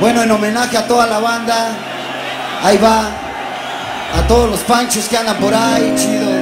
Bueno, en homenaje a toda la banda, ahí va, a todos los panchos que andan por ahí, chido.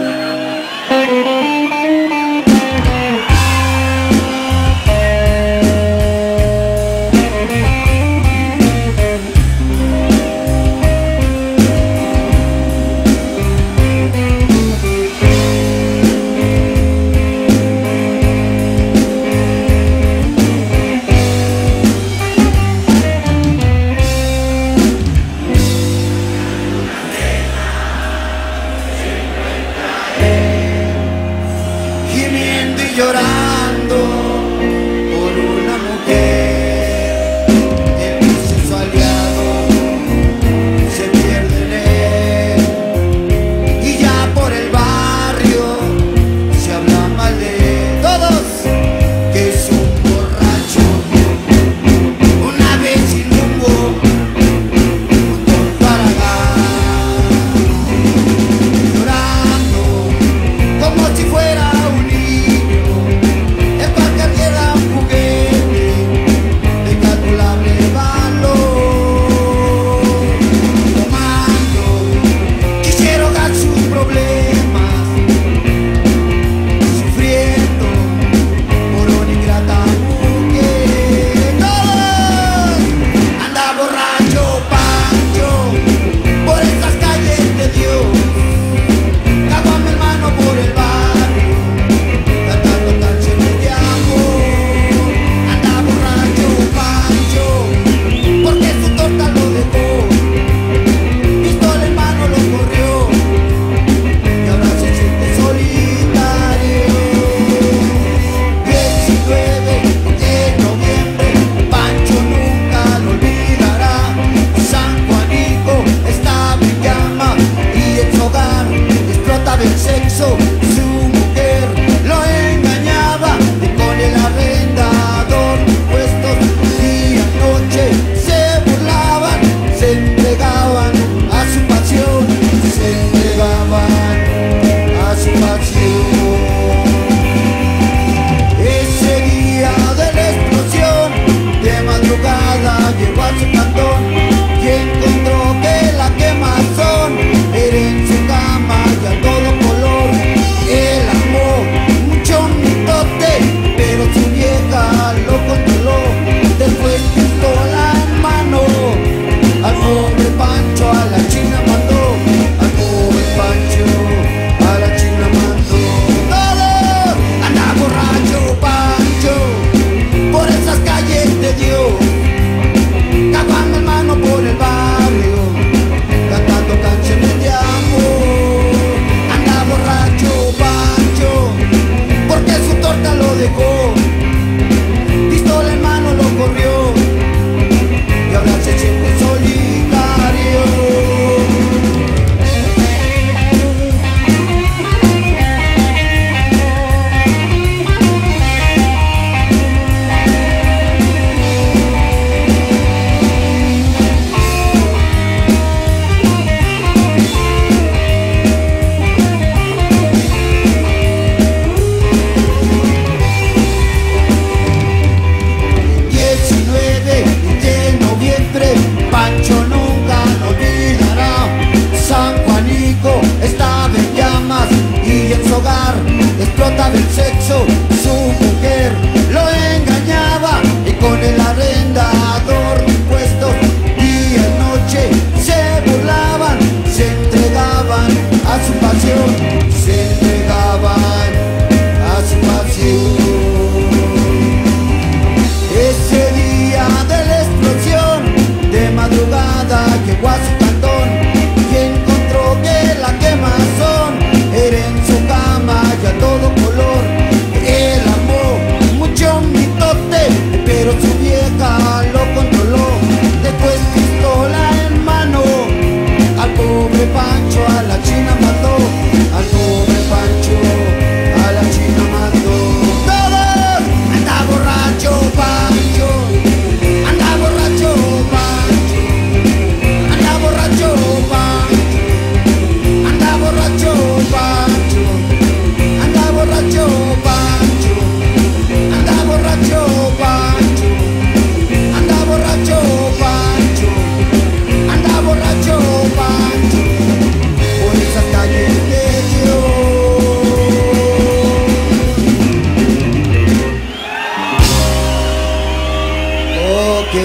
ok.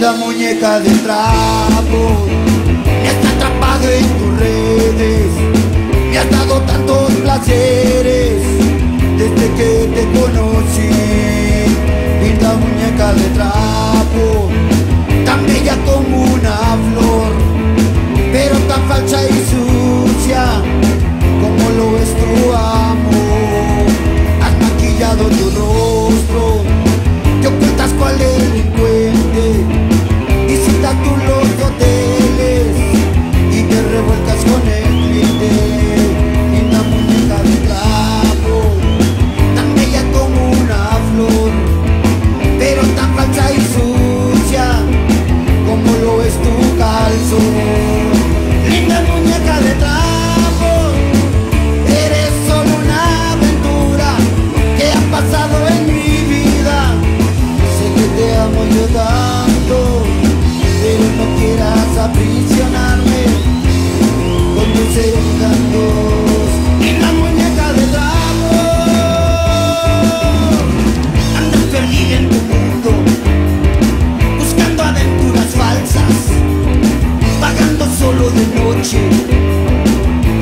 La muñeca de trapo me está atrapado en tus redes, me has dado tantos placeres desde que te conocí. Y la muñeca de trapo, tan bella como una flor, pero tan falsa y sucia como lo es tu amor. Has maquillado tu rostro, te ocultas cual delincuente. Visita tú los hoteles y te revuelcas con el triste. Linda muñeca de trapo, tan bella como una flor, pero tan falsa y sucia como lo es tu calzón. Linda muñeca de trapo, eres solo una aventura que ha pasado en mi vida. Sé que te amo yo tanto, pero no quieras aprisionarme con tus encantos. Y la muñeca de trapo, andas perdida en tu mundo, buscando aventuras falsas, vagando solo de noche.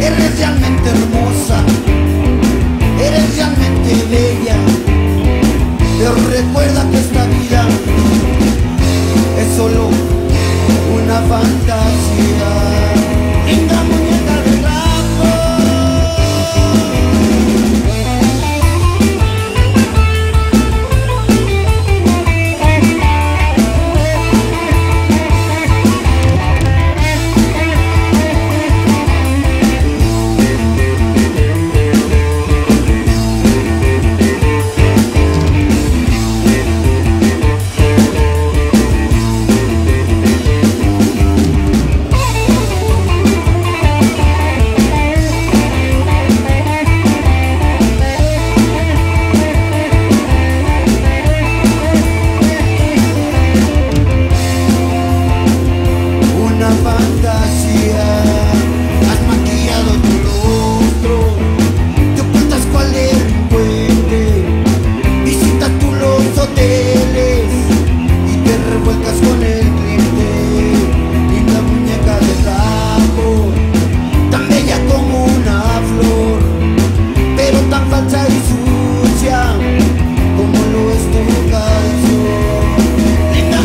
Eres realmente hermosa, eres realmente bella, pero recuerda que esta vida es solo una fantasía. Linda muñeca de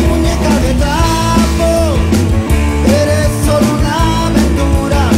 muñeca de trapo, eres solo una aventura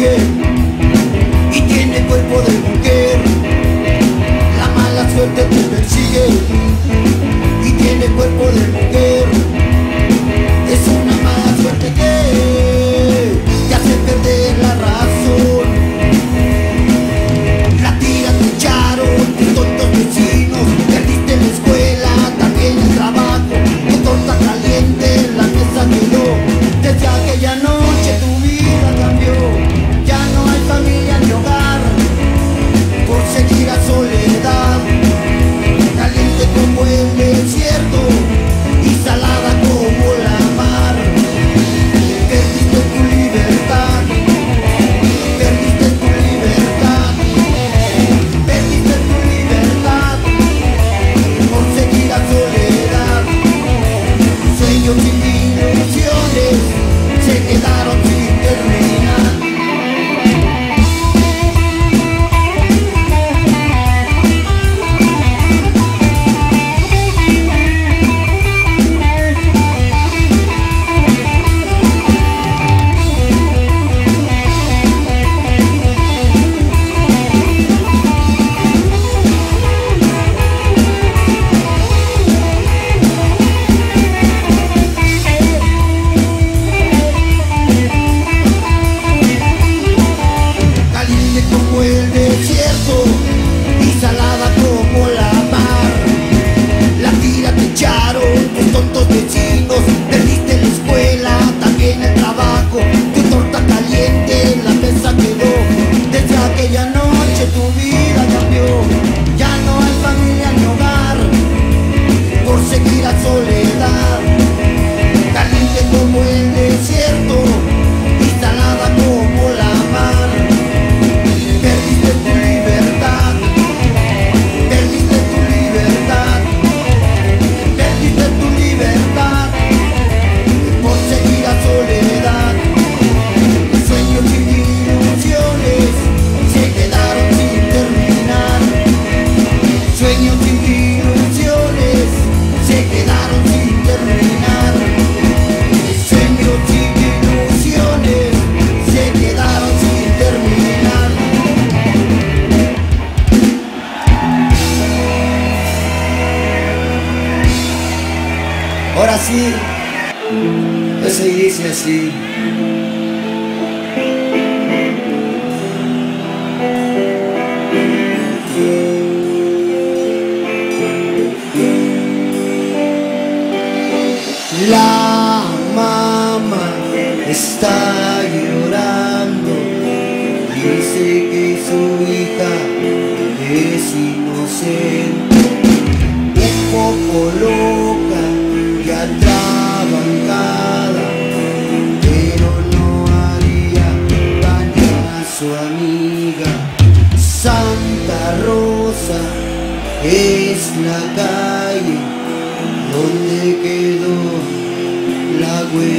bien y tiene cuerpo de mujer. La mala suerte te persigue y tiene cuerpo de mujer. Es una mala suerte que te hace perder la razón. La tira te echaron, tus tontos vecinos, perdiste la escuela, también el trabajo. Tu torta caliente, la mesa quedó. Desde aquella noche tu vida cambió. Ya no hay familia ni hogar por seguir a soledad. Caliente como el desierto y salada como la mar. Perdiste tu libertad, perdiste tu libertad, perdiste tu libertad por seguir a soledad. Sueños sin ilusiones se quedaron sin terminar.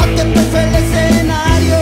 Cuando empezó el escenario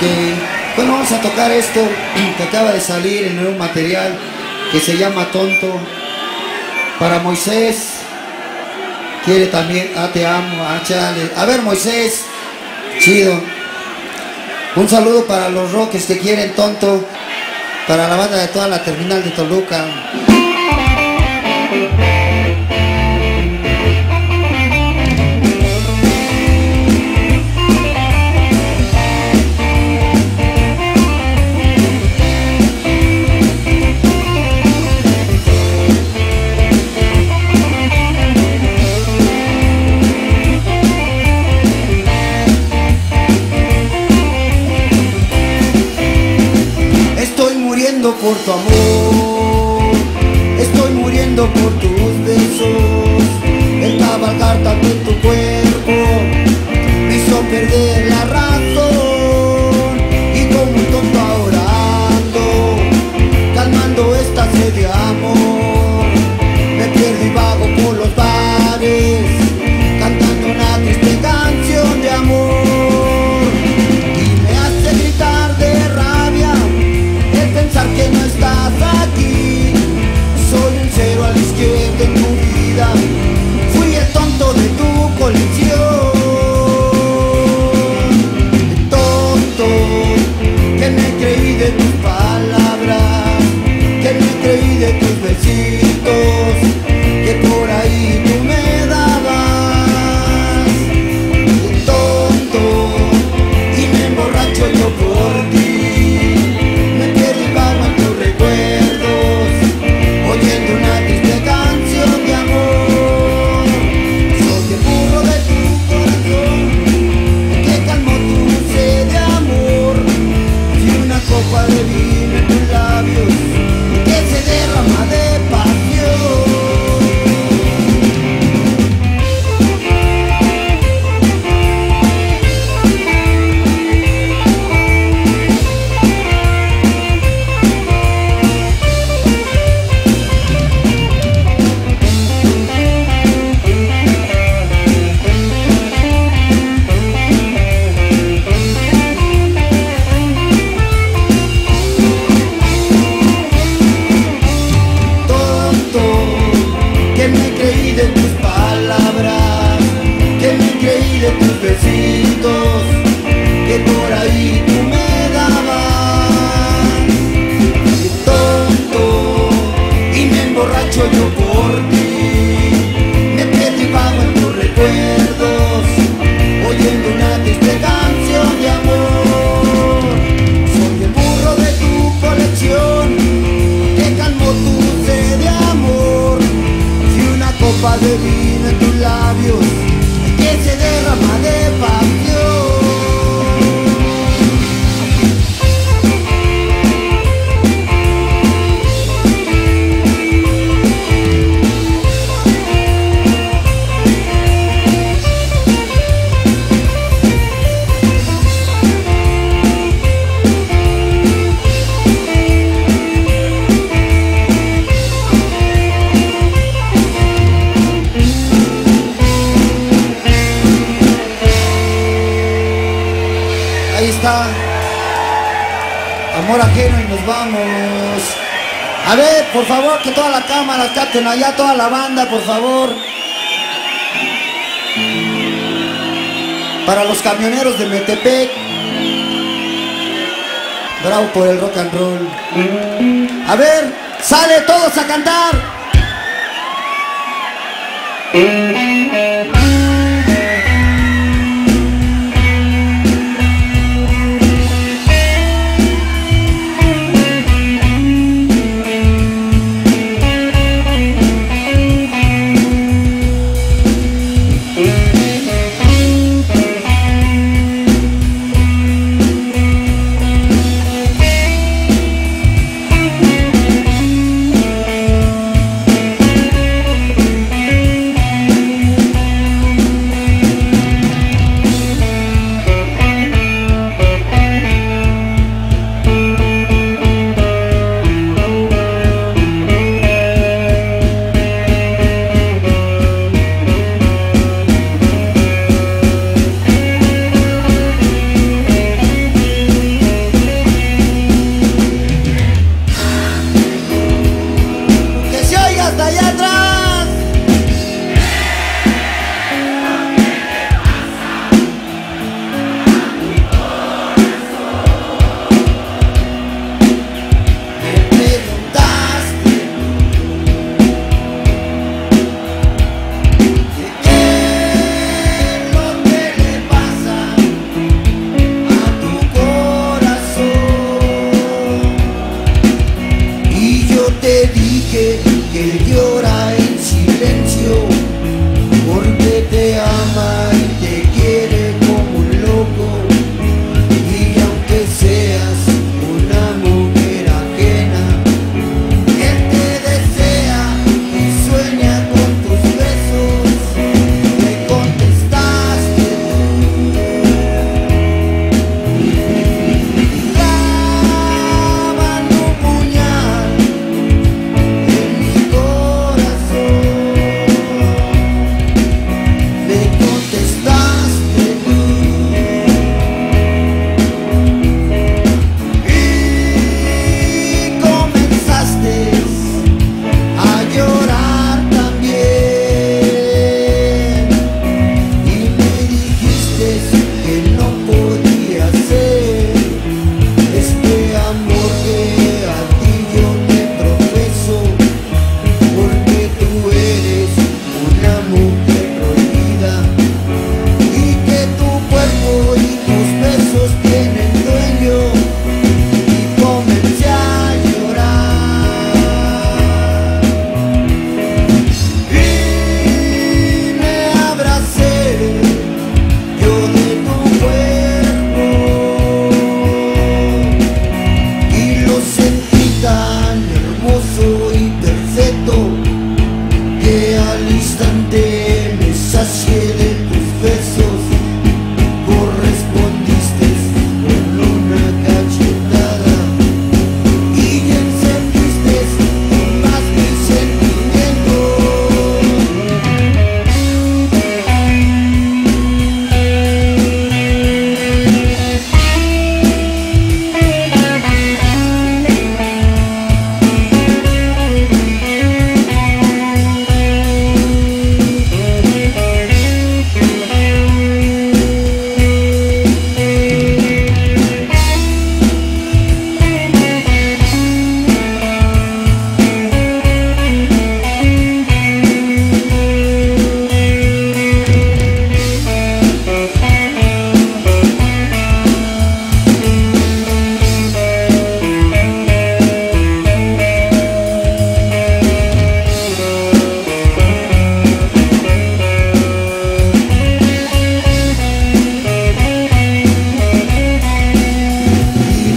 Ok, bueno, vamos a tocar esto que acaba de salir, el nuevo material que se llama Tonto. Para Moisés, quiere también, te amo, chale. A ver, Moisés, chido. Un saludo para los rockers que quieren Tonto, para la banda de toda la terminal de Toluca. Por tu amor, estoy muriendo por tus besos. El cabalgar tanto en tu cuerpo me hizo perder la razón. Y como un tonto ahora ando, calmando esta sed de amor. Me pierdo y vago por los bares, cantando una triste canción de amor. Y me hace gritar de rabia el pensar que no estás aquí. Soy un cero a la izquierda en tu vida, fui el tonto de tu colección. El tonto que me creí de tus palabras, que me creí de tus besitos, que por ahí tú me dabas. El tonto y me emborracho yo por ti. Por favor, que toda la cámara capten allá, toda la banda, por favor. Para los camioneros de Metepec, bravo por el rock and roll. A ver, sale todos a cantar. que él llora en silencio, porque te ama y te quiere como un loco. Y aunque seas una mujer ajena, él te desea y sueña con tus besos. Le contestaste tú, clavan un puñal en mi corazón. Le contestaste tú y comenzaste a llorar también. Y me dijiste que no podía ser este amor que a ti yo te profeso, porque tú eres una mujer prohibida y que tu cuerpo y tus besos tienen dueño. Y comencé a llorar y me abracé yo de tu cuerpo y lo sentí tan hermoso y perfecto que al instante me sacié de tus besos. Correspondiste con una cachetada y encendiste con más mis sentimientos. Y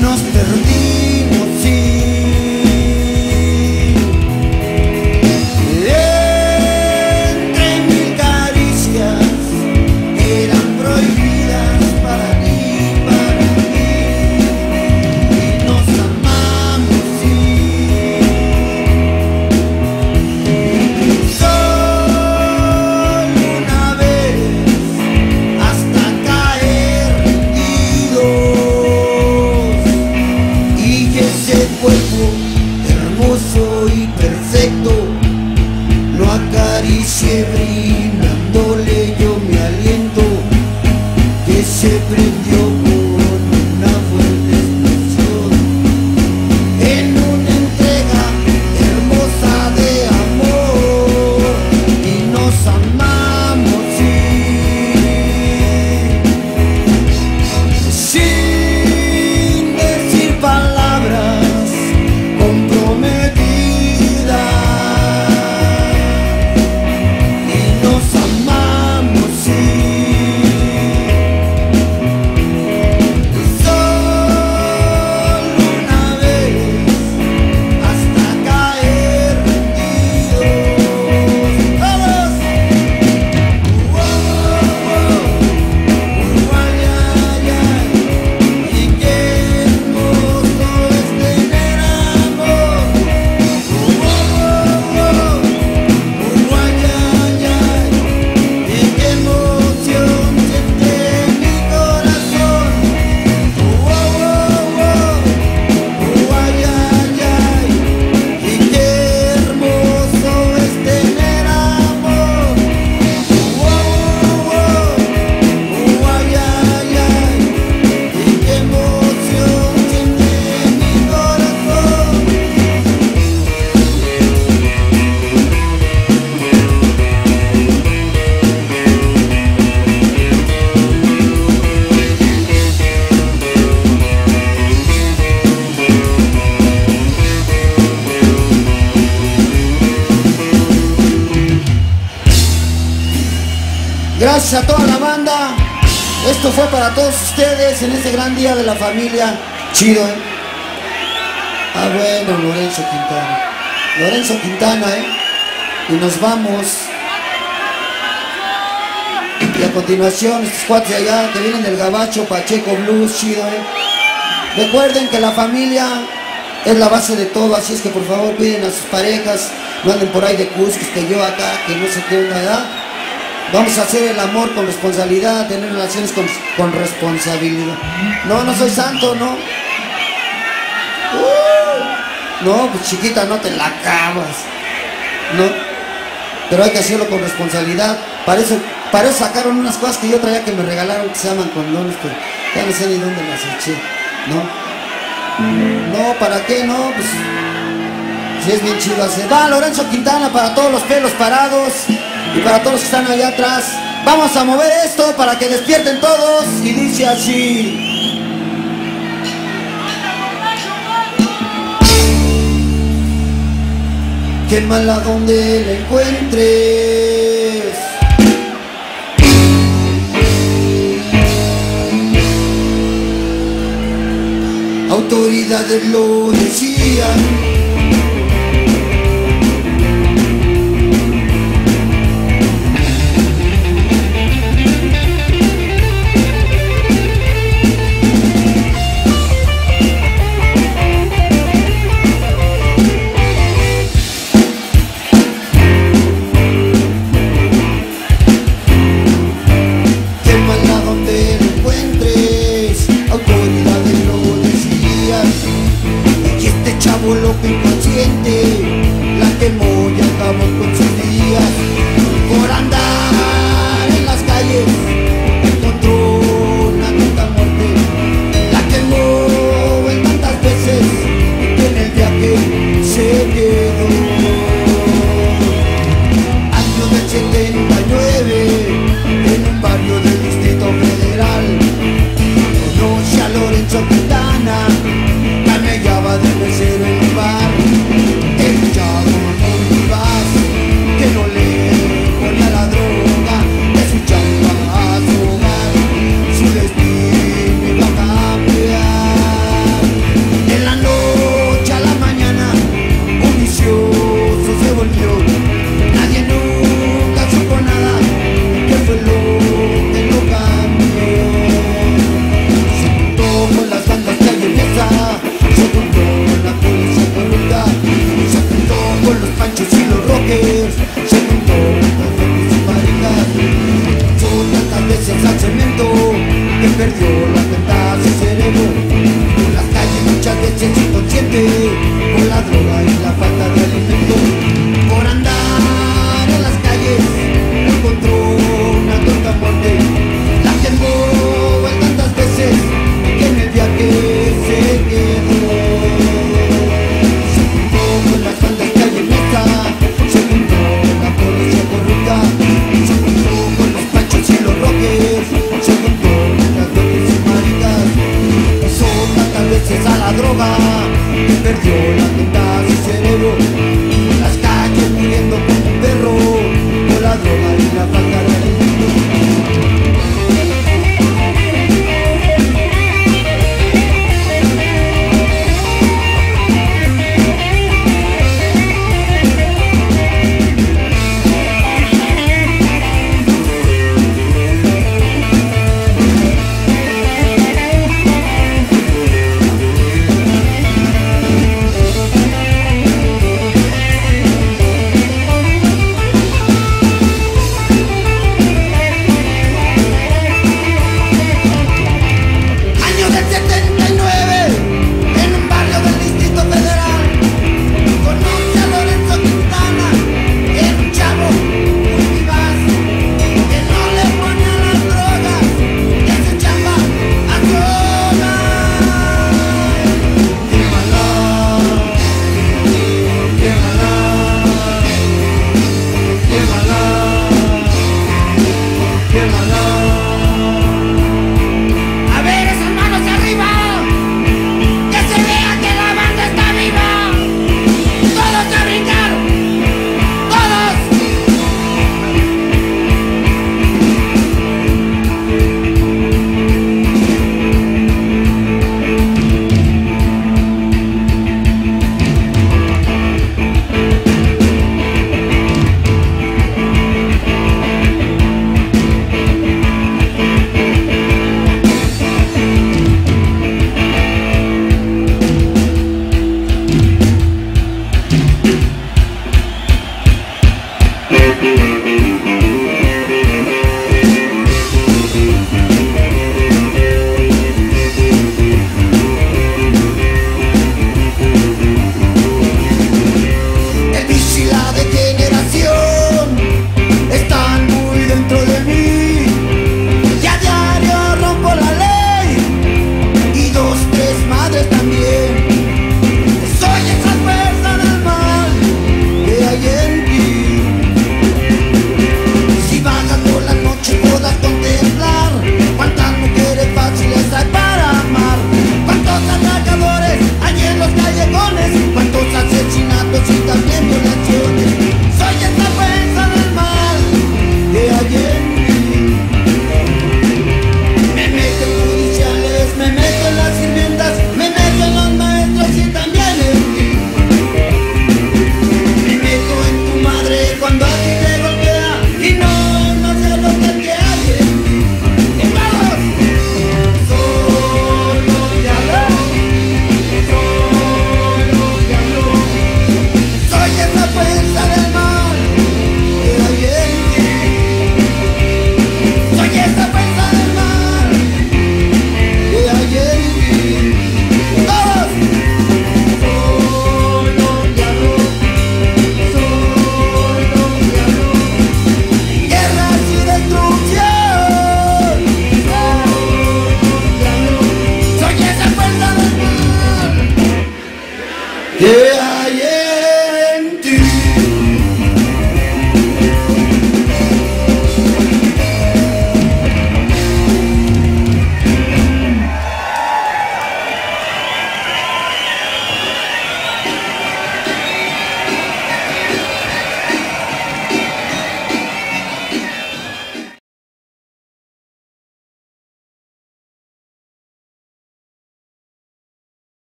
nos perdimos, sí, entre mil caricias que eran prohibidas para ti, para mí. Y nos amamos, sí, solo una vez, hasta caer rendidos. Y ese cuerpo hermoso y perfecto lo acaricié brindándole yo mi aliento, que se prendió con una fuerte explosión en una entrega hermosa de amor. Y nos amamos, sí, sin decir palabras comprometidas. Y nos amamos, sí, Gracias a toda la banda. Esto fue para todos ustedes en este gran día de la familia. Chido, ¿eh? Ah, bueno, Lorenzo Quintana. Lorenzo Quintana, ¿eh? Y nos vamos. Y a continuación, estos cuates de allá que vienen del Gabacho, Pacheco Blues, chido, ¿eh? Recuerden que la familia es la base de todo, así es que por favor cuiden a sus parejas, no anden por ahí de cuscos, que yo acá, que no sé qué onda, edad. Vamos a hacer el amor con responsabilidad, tener relaciones con responsabilidad. No, no soy santo, no. No, pues chiquita, no te la acabas. No. Pero hay que hacerlo con responsabilidad. Para eso sacaron unas cosas que yo traía que me regalaron, que se llaman condones, pero ya no sé ni dónde las eché. No. No, ¿para qué? No, pues... si es bien chido hacer. Va Lorenzo Quintana para todos los pelos parados. Y para todos los que están allá atrás, vamos a mover esto para que despierten todos. Y dice así. Qué mala donde la encuentres. Autoridades lo decían. Lo que